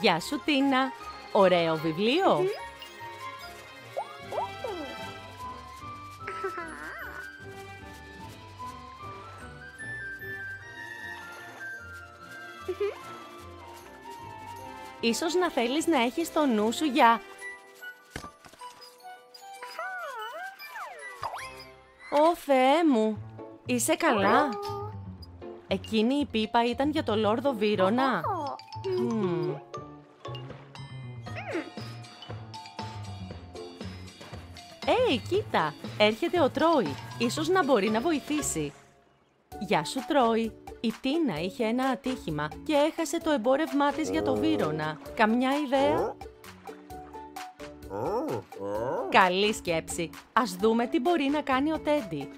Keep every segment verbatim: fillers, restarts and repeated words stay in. Γεια σου, Τίνα. Ωραίο βιβλίο. Mm-hmm. Ίσως να θέλεις να έχεις το νου σου για... Ω Θεέ μου, είσαι καλά? Εκείνη η πίπα ήταν για το Λόρδο Βύρονα. Mm. Hey, κοίτα, έρχεται ο Τρόι. Ίσως να μπορεί να βοηθήσει. Γεια σου, Τρόι. Η Τίνα είχε ένα ατύχημα και έχασε το εμπόρευμά της για το Βύρονα. Καμιά ιδέα? Καλή σκέψη. Ας δούμε τι μπορεί να κάνει ο Τέντι.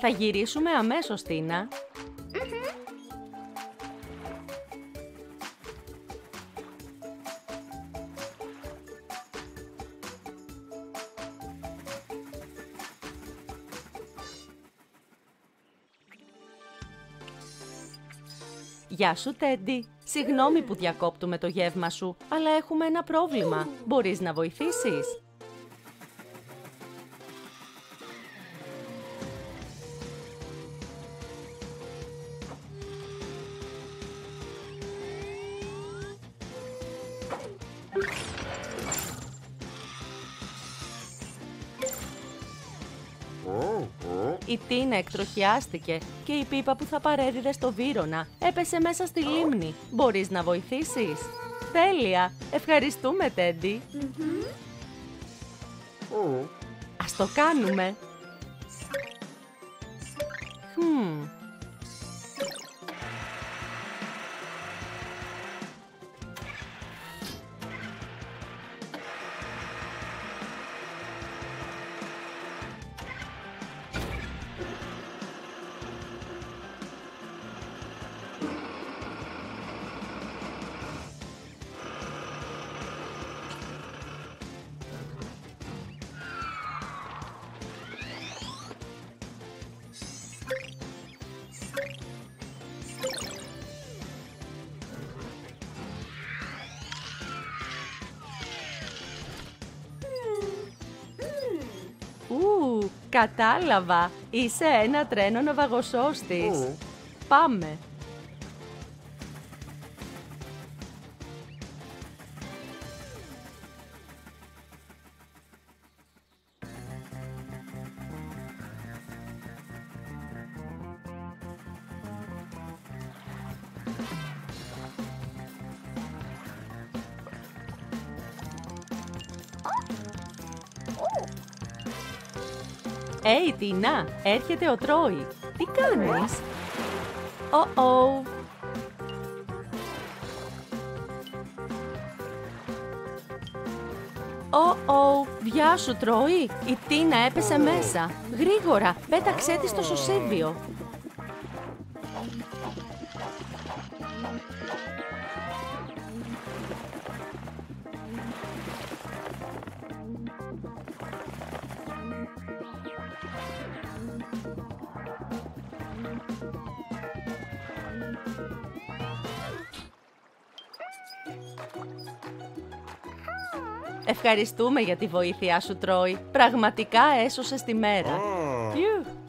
Θα γυρίσουμε αμέσως, Τίνα. Γεια σου, Τέντι. Συγγνώμη που διακόπτουμε το γεύμα σου, αλλά έχουμε ένα πρόβλημα. Μπορείς να βοηθήσεις? Η Τίνα εκτροχιάστηκε και η πίπα που θα παρέδιδε στο Βύρονα έπεσε μέσα στη λίμνη. Μπορείς να βοηθήσεις? Τέλεια! Ευχαριστούμε, Τέντι. Mm-hmm. Ας το κάνουμε. Mm. Κατάλαβα! Είσαι ένα τρένο ναυαγοσώστης. Mm. Πάμε! Hey, Τίνα, έρχεται ο Τρόι. Τι κάνεις? Oh, oh. Oh, oh. Βιάσου, Τρόι. Η Τίνα έπεσε μέσα. Γρήγορα, πέταξέ τη στο σωσίβιο. Ευχαριστούμε για τη βοήθειά σου, Τρόι. Πραγματικά έσωσες τη μέρα. Oh.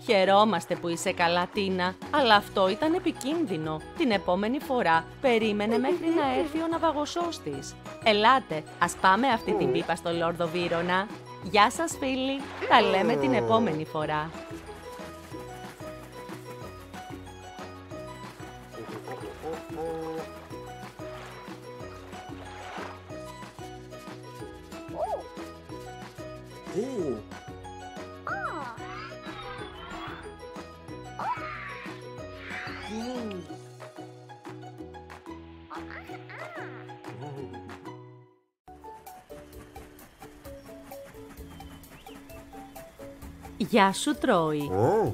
Χαιρόμαστε που είσαι καλά, Τίνα, αλλά αυτό ήταν επικίνδυνο. Την επόμενη φορά περίμενε μέχρι να έρθει ο ναυαγοσώστης. Ελάτε, ας πάμε αυτή την πίπα στο Λόρδο Βύρονα. Γεια σας, φίλοι. Τα λέμε την επόμενη φορά. Ooh. Oh. Oh. Ooh. Γεια σου, Τρόι. Oh.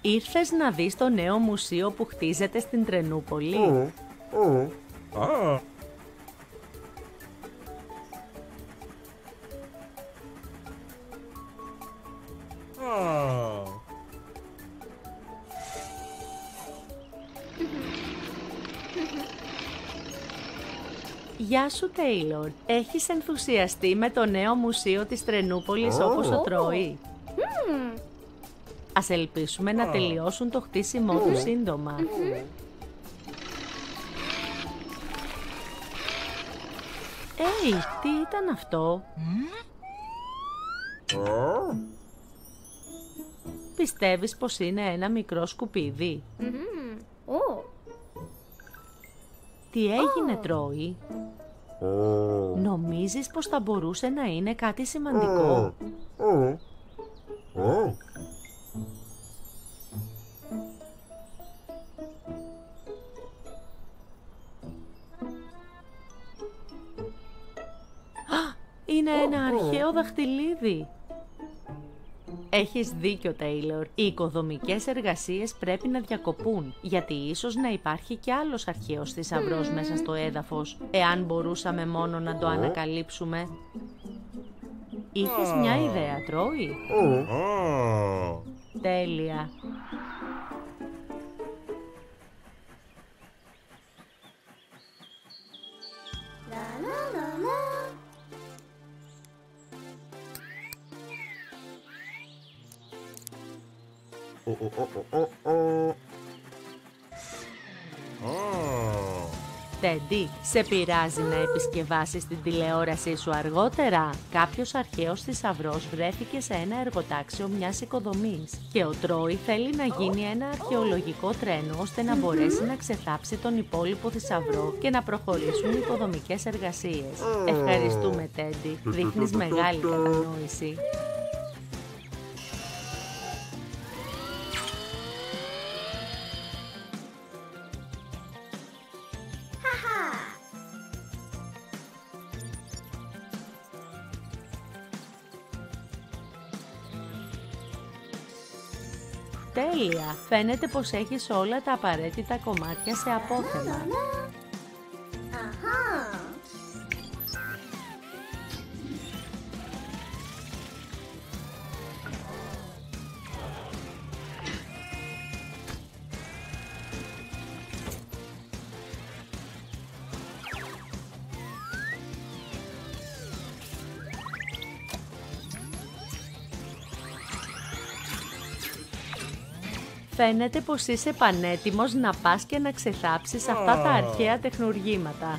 Ήρθες να δεις το νέο μουσείο που χτίζεται στην Τρενούπολη? Oh. Oh. Ah. Oh. Γεια σου, Τέιλορ. Έχεις ενθουσιαστεί με το νέο μουσείο της Τρενούπολης oh. όπως το Τρόι. Mm. Ας ελπίσουμε oh. να τελειώσουν το χτίσιμό mm. του σύντομα. Mm -hmm. Hey, τι ήταν αυτό? Mm. Πιστεύεις πως είναι ένα μικρό σκουπίδι? Mm -hmm. oh. Τι έγινε, oh. Τρόι? Oh. Νομίζεις πως θα μπορούσε να είναι κάτι σημαντικό? Oh. Oh. Είναι ένα αρχαίο δαχτυλίδι. Έχεις δίκιο, Τέιλορ. Οι οικοδομικές εργασίες πρέπει να διακοπούν, γιατί ίσως να υπάρχει κι άλλος αρχαίος θησαυρός μέσα στο έδαφος, εάν μπορούσαμε μόνο να το ανακαλύψουμε. Είχες μια ιδέα, Τρόι? Τέλεια. Oh, oh, oh, oh, oh. Τέντι, σε πειράζει να επισκευάσεις την τηλεόρασή σου αργότερα? Κάποιος αρχαίος θησαυρός βρέθηκε σε ένα εργοτάξιο μιας οικοδομής και ο Τρόι θέλει να γίνει ένα αρχαιολογικό τρένο ώστε να μπορέσει να ξεθάψει τον υπόλοιπο θησαυρό και να προχωρήσουν οι οικοδομικές εργασίες. Ευχαριστούμε, Τέντι. Δείχνεις μεγάλη κατανόηση. Τέλεια! Φαίνεται πως έχεις όλα τα απαραίτητα κομμάτια σε απόθεμα. Φαίνεται πως είσαι πανέτοιμος να πας και να ξεθάψεις αυτά τα αρχαία τεχνουργήματα.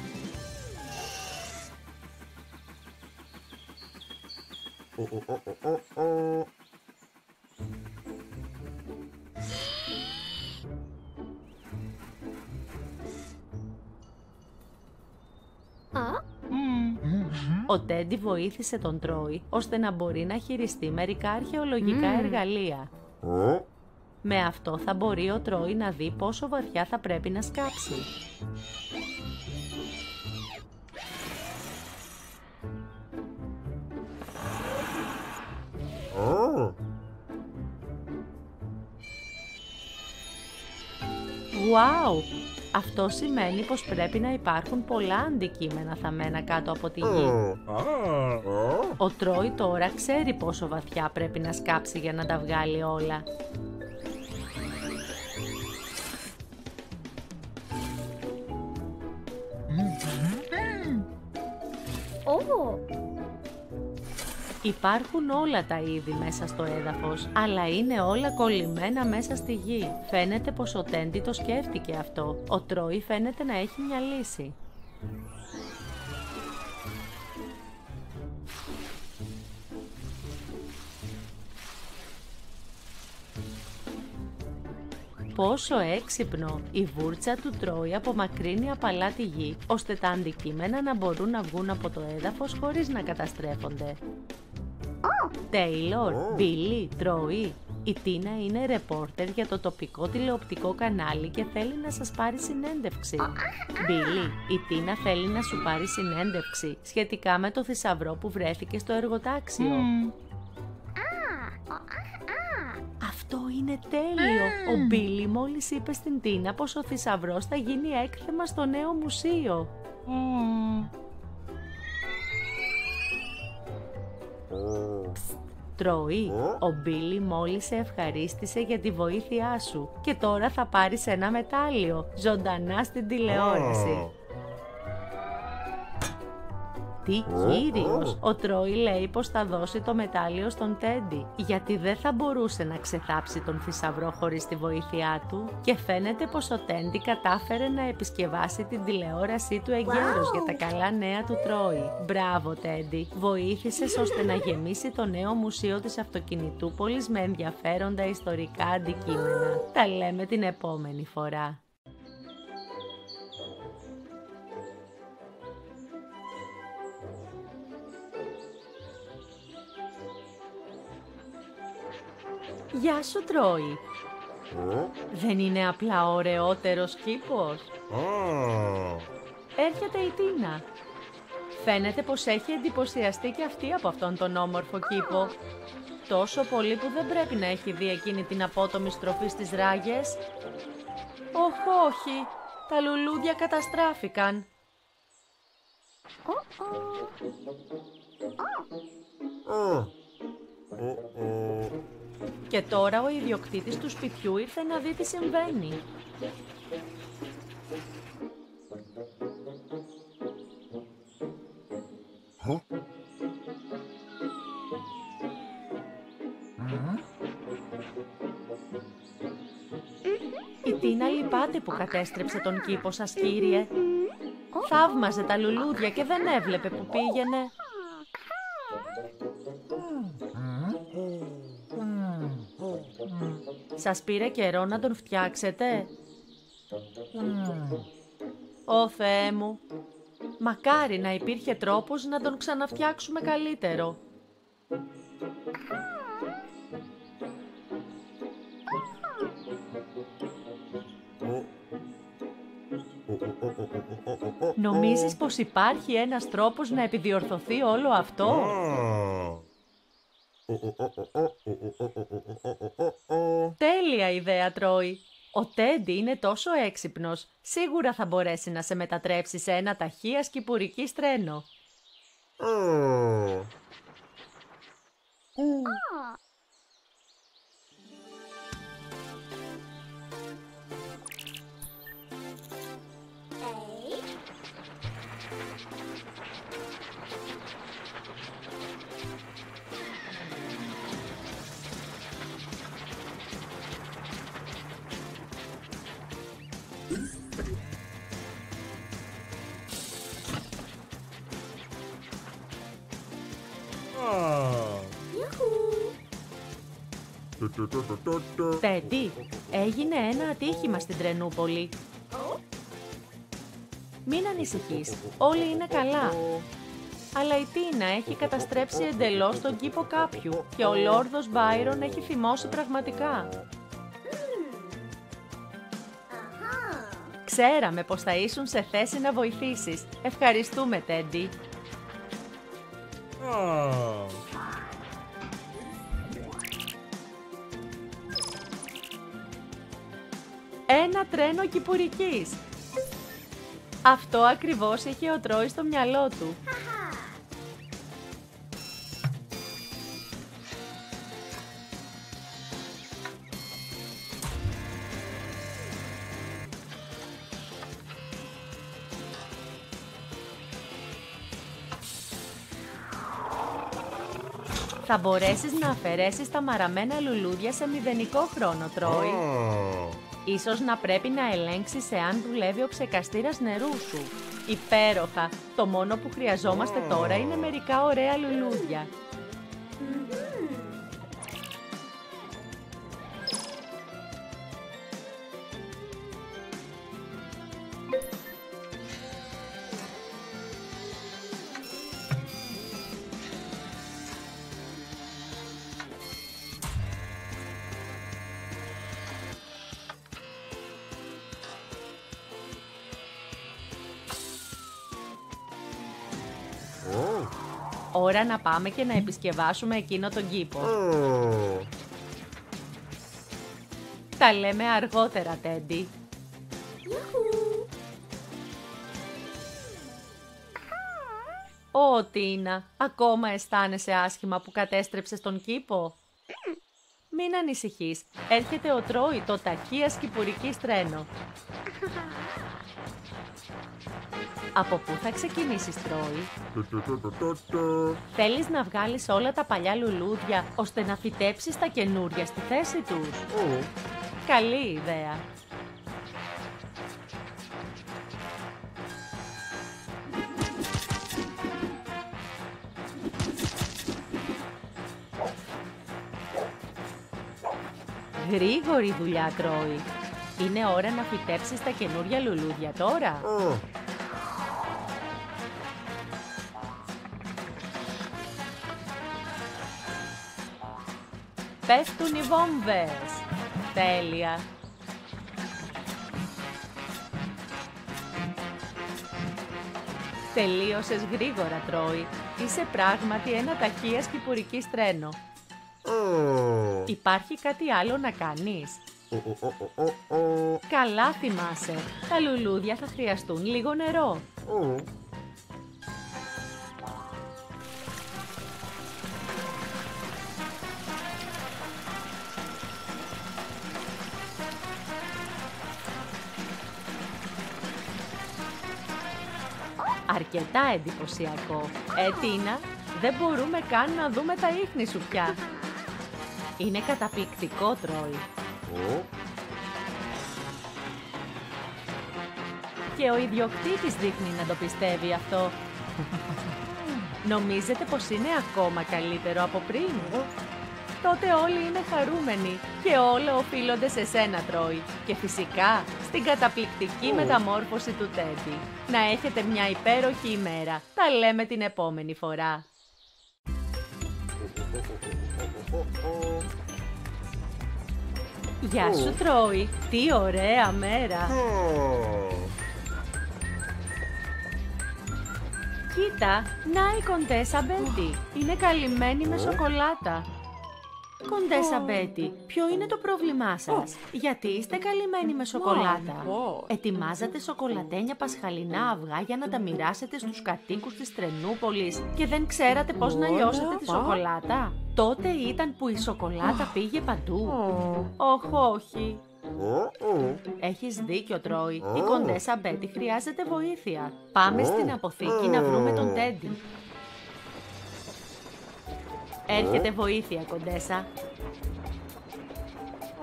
Ο Τέντι βοήθησε τον Τρόι ώστε να μπορεί να χειριστεί μερικά αρχαιολογικά εργαλεία. Με αυτό θα μπορεί ο Τρόι να δει πόσο βαθιά θα πρέπει να σκάψει. Oh. Wow! Αυτό σημαίνει πως πρέπει να υπάρχουν πολλά αντικείμενα θαμμένα κάτω από τη γη. Oh. Ο Τρόι τώρα ξέρει πόσο βαθιά πρέπει να σκάψει για να τα βγάλει όλα. Υπάρχουν όλα τα είδη μέσα στο έδαφος, αλλά είναι όλα κολλημένα μέσα στη γη. Φαίνεται πως ο Τέντι το σκέφτηκε αυτό. Ο Τρόι φαίνεται να έχει μια λύση. Πόσο έξυπνο! Η βούρτσα του Τρόι απομακρύνει απαλά τη γη, ώστε τα αντικείμενα να μπορούν να βγουν από το έδαφος χωρίς να καταστρέφονται. Τέιλορ, Μπίλι, Τρόι. Η Τίνα είναι ρεπόρτερ για το τοπικό τηλεοπτικό κανάλι και θέλει να σας πάρει συνέντευξη. Μπίλι, η Τίνα θέλει να σου πάρει συνέντευξη σχετικά με το θησαυρό που βρέθηκε στο εργοτάξιο. Mm. Αυτό είναι τέλειο! Mm. Ο Μπίλι μόλις είπε στην Τίνα πως ο θησαυρός θα γίνει έκθεμα στο νέο μουσείο. Mm. Τρόι, ο Μπίλι μόλις σε ευχαρίστησε για τη βοήθειά σου και τώρα θα πάρεις ένα μετάλλιο, ζωντανά στην τηλεόραση. Τι κύριος! Ο Τρόι λέει πως θα δώσει το μετάλλιο στον Τέντι, γιατί δεν θα μπορούσε να ξεθάψει τον θησαυρό χωρίς τη βοήθειά του και φαίνεται πως ο Τέντι κατάφερε να επισκευάσει την τηλεόρασή του εγκαίρως wow. για τα καλά νέα του Τρόι. Μπράβο Τέντι! Βοήθησες ώστε να γεμίσει το νέο μουσείο της Αυτοκινητούπολης με ενδιαφέροντα ιστορικά αντικείμενα. Τα λέμε την επόμενη φορά. Γεια σου Τρόι! Mm. Δεν είναι απλά ωραιότερος κήπος! Mm. Έρχεται η Τίνα! Φαίνεται πως έχει εντυπωσιαστεί και αυτή από αυτόν τον όμορφο κήπο. Τόσο πολύ που δεν πρέπει να έχει δει εκείνη την απότομη στροφή στις ράγες. Οχ, όχι! Τα λουλούδια καταστράφηκαν! Mm. Και τώρα ο ιδιοκτήτης του σπιτιού ήρθε να δει τι συμβαίνει. Huh? Η Τίνα λυπάται που κατέστρεψε τον κήπο σας, κύριε. Θαύμαζε τα λουλούδια και δεν έβλεπε που πήγαινε. Σας πήρε καιρό να τον φτιάξετε? Mm. Ω Θεέ μου! Μακάρι να υπήρχε τρόπος να τον ξαναφτιάξουμε καλύτερο. Νομίζεις πως υπάρχει ένας τρόπος να επιδιορθωθεί όλο αυτό? Τέλεια ιδέα, Τρόι! Ο Τέντι είναι τόσο έξυπνος. Σίγουρα θα μπορέσει να σε μετατρέψει σε ένα ταχεία σκυπουρική τρένο. Mm. Mm. Τέντι, έγινε ένα ατύχημα στην Τρενούπολη. Μην ανησυχείς, όλοι είναι καλά. Αλλά η Τίνα έχει καταστρέψει εντελώς τον κήπο κάποιου και ο Λόρδος Βύρων έχει θυμώσει πραγματικά. Ξέραμε πως θα ήσουν σε θέση να βοηθήσεις. Ευχαριστούμε, Τέντι. Ένα τρένο κυπουρικής. Αυτό ακριβώς είχε ο Τρόι στο μυαλό του. Θα μπορέσεις να αφαιρέσεις τα μαραμένα λουλούδια σε μηδενικό χρόνο, Τρόι. Ίσως να πρέπει να ελέγξεις εάν δουλεύει ο ψεκαστήρας νερού σου. Υπέροχα! Το μόνο που χρειαζόμαστε τώρα είναι μερικά ωραία λουλούδια. Ώρα να πάμε και να επισκευάσουμε εκείνο τον κήπο. Mm. Τα λέμε αργότερα, Τέντι. Ω, Τίνα, ακόμα αισθάνεσαι άσχημα που κατέστρεψες τον κήπο? Μην ανησυχείς, έρχεται ο Τρόι, το ταχεία σκυπουρική τρένο. Από πού θα ξεκινήσεις, Τρόι? Θέλεις να βγάλεις όλα τα παλιά λουλούδια, ώστε να φυτέψεις τα καινούρια στη θέση τους? Oh. Καλή ιδέα. Γρήγορη δουλειά, Τρόι. Είναι ώρα να φυτέψεις τα καινούρια λουλούδια τώρα. Oh. Πέφτουν οι βόμβες. Τέλεια. Τελείωσες γρήγορα, Τρόι. Είσαι πράγματι ένα ταχεία κυπουρικής τρένο. Oh. Υπάρχει κάτι άλλο να κάνεις? Oh, oh, oh, oh, oh. Καλά θυμάσαι. Τα λουλούδια θα χρειαστούν λίγο νερό. Oh. Αρκετά εντυπωσιακό. Ε, Τίνα, δεν μπορούμε καν να δούμε τα ίχνη σου πια. Είναι καταπληκτικό, Τρόι. Oh. Και ο ιδιοκτήτης δείχνει να το πιστεύει αυτό. Νομίζετε πως είναι ακόμα καλύτερο από πριν? Oh. Τότε όλοι είναι χαρούμενοι και όλα οφείλονται σε σένα, Τρόι. Και φυσικά στην καταπληκτική oh. μεταμόρφωση του Τέντι. Να έχετε μια υπέροχη ημέρα. Τα λέμε την επόμενη φορά. Γεια σου, Τρόι. Τι ωραία μέρα. Oh. Κοίτα, να η κοντέσα Μπέτι. Oh. Είναι καλυμμένη oh. με σοκολάτα. Κοντέσα Μπέτι, ποιο είναι το πρόβλημά σας? Oh. Γιατί είστε καλυμμένοι με σοκολάτα? Oh. Ετοιμάζατε σοκολατένια πασχαλινά αυγά για να τα μοιράσετε στους κατοίκους της Τρενούπολης και δεν ξέρατε πώς oh. να λιώσετε oh. τη σοκολάτα? Oh. Τότε ήταν που η σοκολάτα oh. πήγε παντού. Όχι, oh. όχι. Oh. Oh. Έχεις δίκιο, Τρόι. Oh. Η κοντέσα Μπέτι χρειάζεται βοήθεια. Πάμε oh. στην αποθήκη oh. να βρούμε τον Τέντι. Έρχεται βοήθεια, κοντέσα.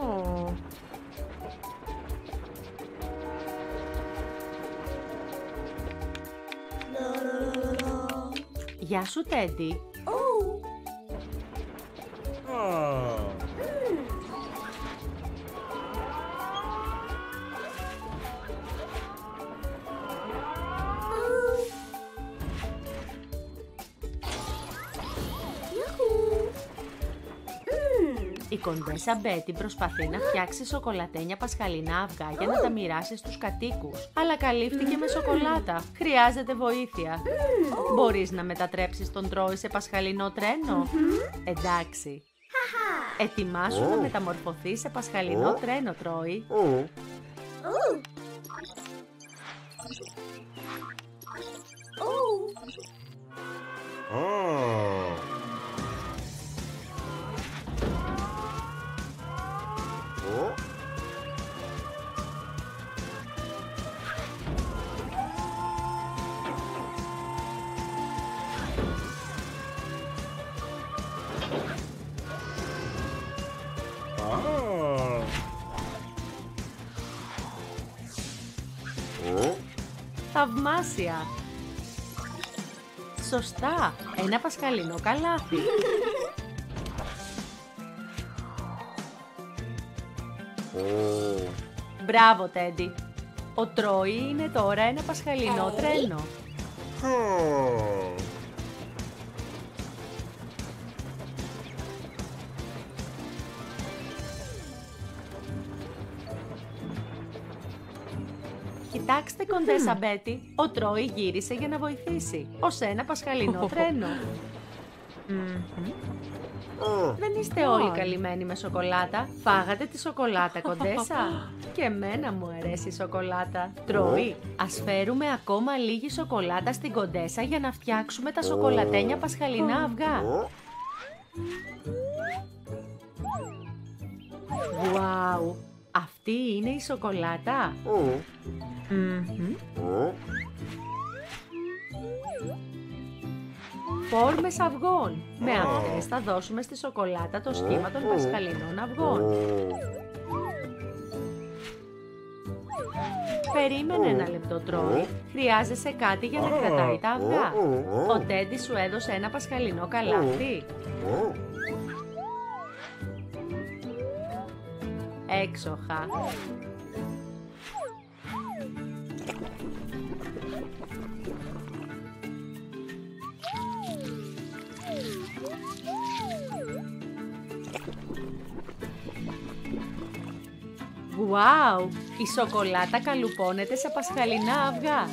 Oh. Γεια σου, Τέντι. Oh. Oh. Η κοντέσα Μπέτι προσπαθεί να φτιάξει σοκολατένια πασχαλινά αυγά για να τα μοιράσει στους κατοίκους, αλλά καλύφθηκε με σοκολάτα. Χρειάζεται βοήθεια. Μπορείς να μετατρέψεις τον Τρόι σε πασχαλινό τρένο? Εντάξει. Ετοιμάσου να μεταμορφωθεί σε πασχαλινό τρένο, Τρόι. Θαυμάσια! Σωστά! Ένα πασχαλινό καλάθι! Oh. Μπράβο, Τέντι! Ο Τρόι είναι τώρα ένα πασχαλινό oh. τρένο! Oh. Κοιτάξτε, κοντέσα Μπέτι, ο Τρόι γύρισε για να βοηθήσει, ως ένα πασχαλινό τρένο. Mm-hmm. Mm. Δεν είστε όλοι oh. καλυμμένοι με σοκολάτα. Φάγατε τη σοκολάτα, κοντέσα? Και εμένα μου αρέσει η σοκολάτα. Τρόι, oh. ας φέρουμε ακόμα λίγη σοκολάτα στην κοντέσα για να φτιάξουμε τα σοκολατένια πασχαλινά αυγά. Γουάου! Oh. Wow. Αυτή είναι η σοκολάτα. Oh. Mm-hmm. oh. Φόρμες αυγών. Με αυτές θα δώσουμε στη σοκολάτα το σχήμα των πασχαλινών αυγών. Περίμενε ένα λεπτό, Τρόι. Χρειάζεσαι κάτι για να κρατάει τα αυγά. Ο Τέντι σου έδωσε ένα πασχαλινό καλάθι. Έξοχα. Γουάου! Η σοκολάτα καλουπώνεται σε πασχαλινά αυγά.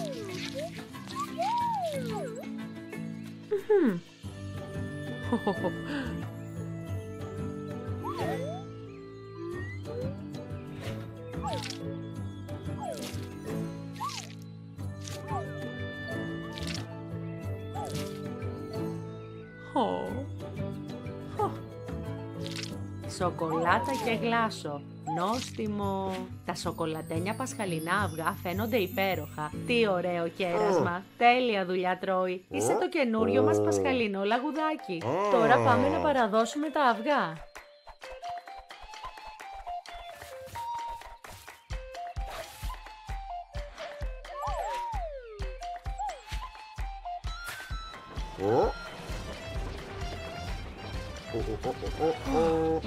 Σοκολάτα και γλάσο. Νόστιμο! Τα σοκολατένια πασχαλινά αυγά φαίνονται υπέροχα. Τι ωραίο κέρασμα! Τέλεια δουλειά, Τρόι! Είσαι το καινούριο μας πασχαλινό λαγουδάκι. Τώρα πάμε να παραδώσουμε τα αυγά.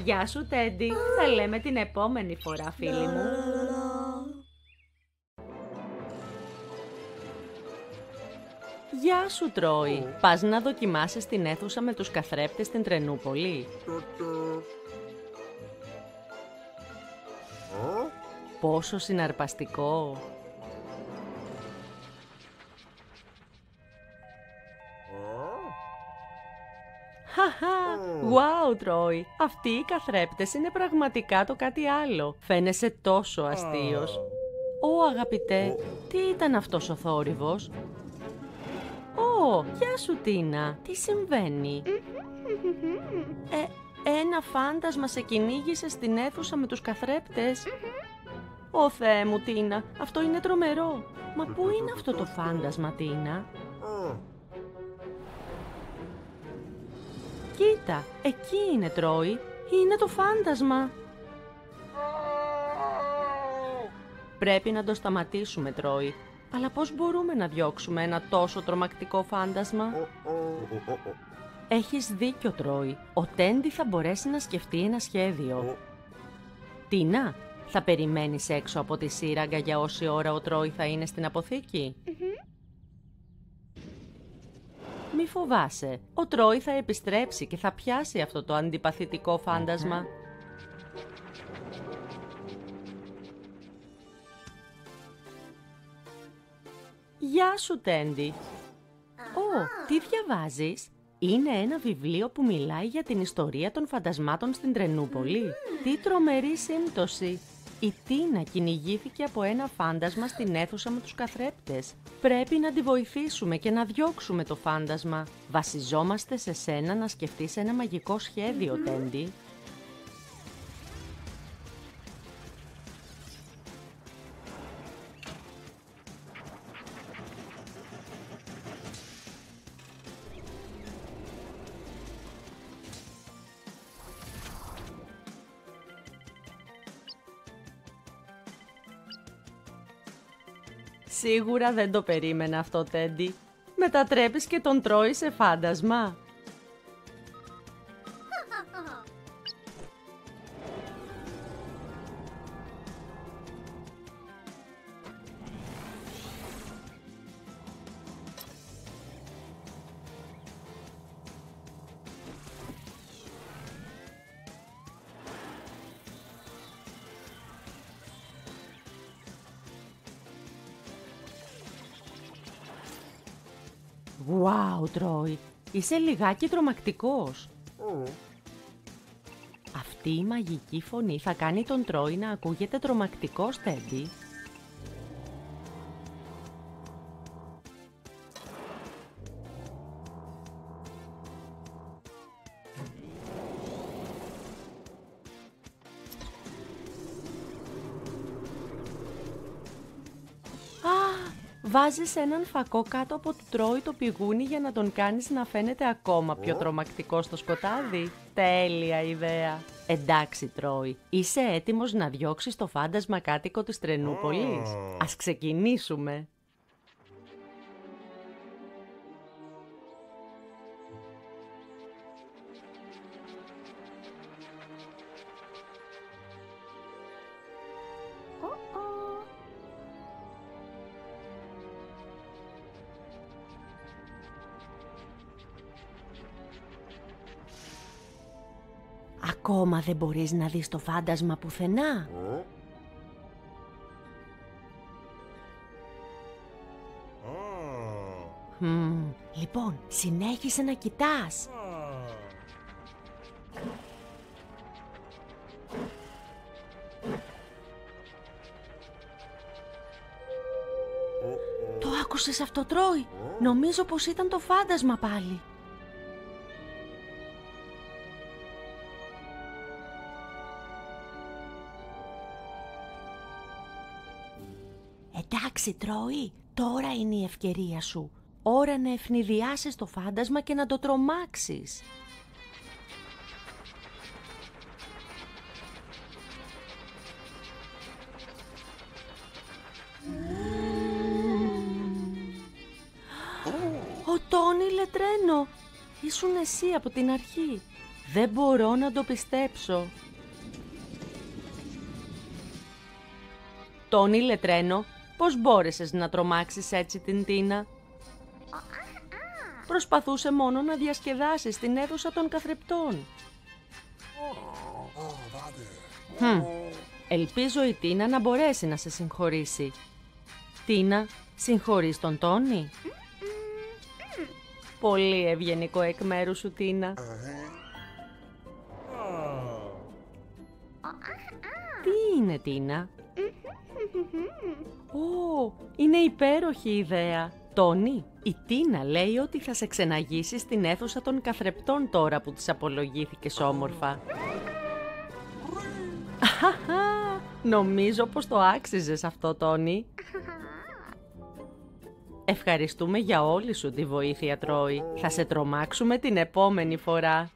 Γεια σου, Τέντι. Θα λέμε την επόμενη φορά, φίλοι μου. Γεια σου, Τρόι. Πας να δοκιμάσεις την αίθουσα με τους καθρέπτες στην Τρενούπολη? Πόσο συναρπαστικό! Χαχα! Γουάου, Τρόι! Αυτοί οι καθρέπτες είναι πραγματικά το κάτι άλλο. Φαίνεσαι τόσο αστείος. Ω, αγαπητέ, τι ήταν αυτός ο θόρυβος? Ω, γεια σου, Τίνα. Τι συμβαίνει? Ε, ένα φάντασμα σε κυνήγησε στην αίθουσα με τους καθρέπτες. Ω, Θεέ μου, Τίνα, αυτό είναι τρομερό. Μα πού είναι αυτό το φάντασμα, Τίνα? Κοίτα, εκεί είναι, Τρόι. Είναι το φάντασμα. Πρέπει να το σταματήσουμε, Τρόι. Αλλά πώς μπορούμε να διώξουμε ένα τόσο τρομακτικό φάντασμα? Έχεις δίκιο, Τρόι. Ο Τέντι θα μπορέσει να σκεφτεί ένα σχέδιο. Τίνα, θα περιμένεις έξω από τη σύραγγα για όση ώρα ο Τρόι θα είναι στην αποθήκη? Μη φοβάσαι, ο Τρόι θα επιστρέψει και θα πιάσει αυτό το αντιπαθητικό φάντασμα. Γεια σου, Τέντι. Ω, τι διαβάζεις? Είναι ένα βιβλίο που μιλάει για την ιστορία των φαντασμάτων στην Τρενούπολη. Τι τρομερή σύμπτωση! Η Τίνα κυνηγήθηκε από ένα φάντασμα στην αίθουσα με τους καθρέπτες. Πρέπει να τη βοηθήσουμε και να διώξουμε το φάντασμα. Βασιζόμαστε σε σένα να σκεφτείς ένα μαγικό σχέδιο, mm-hmm. Τέντι. Σίγουρα δεν το περίμενα αυτό, Τέντι. Μετατρέπεις και τον Τρόι σε φάντασμα. Γουάου, Τρόι, είσαι λιγάκι τρομακτικός. Mm. Αυτή η μαγική φωνή θα κάνει τον Τρόι να ακούγεται τρομακτικός, Τέντι. Βάζεις έναν φακό κάτω από του Τρόι το πηγούνι για να τον κάνεις να φαίνεται ακόμα πιο τρομακτικό στο σκοτάδι. Τέλεια ιδέα! Εντάξει, Τρόι, είσαι έτοιμος να διώξεις το φάντασμα κάτοικο της Τρενούπολης? Ας ξεκινήσουμε! Ακόμα δεν μπορείς να δεις το φάντασμα πουθενά. Mm. Mm. Λοιπόν, συνέχισε να κοιτάς. Mm. Το άκουσες αυτό, Τρόι? Mm. Νομίζω πως ήταν το φάντασμα πάλι. Εντάξει, Τρόι, τώρα είναι η ευκαιρία σου. Ώρα να ευνηδιάσεις το φάντασμα και να το τρομάξεις. Ο Τόνι, λετρένο, ήσουν εσύ από την αρχή. Δεν μπορώ να το πιστέψω. Τόνι, λετρένο, πώς μπόρεσες να τρομάξεις έτσι την Τίνα? Προσπαθούσε μόνο να διασκεδάσει στην αίθουσα των καθρεπτών. Χμ, ελπίζω η Τίνα να μπορέσει να σε συγχωρήσει. Τίνα, συγχωρείς τον Τόνι? Πολύ ευγενικό εκ μέρους σου, Τίνα. Τι είναι, Τίνα? Ω, είναι υπέροχη ιδέα. Τόνι, η Τίνα λέει ότι θα σε ξεναγήσει στην αίθουσα των καθρεπτών τώρα που της απολογήθηκες όμορφα. Νομίζω πως το άξιζες αυτό, Τόνι. Ευχαριστούμε για όλη σου τη βοήθεια, Τρόι. Θα σε τρομάξουμε την επόμενη φορά.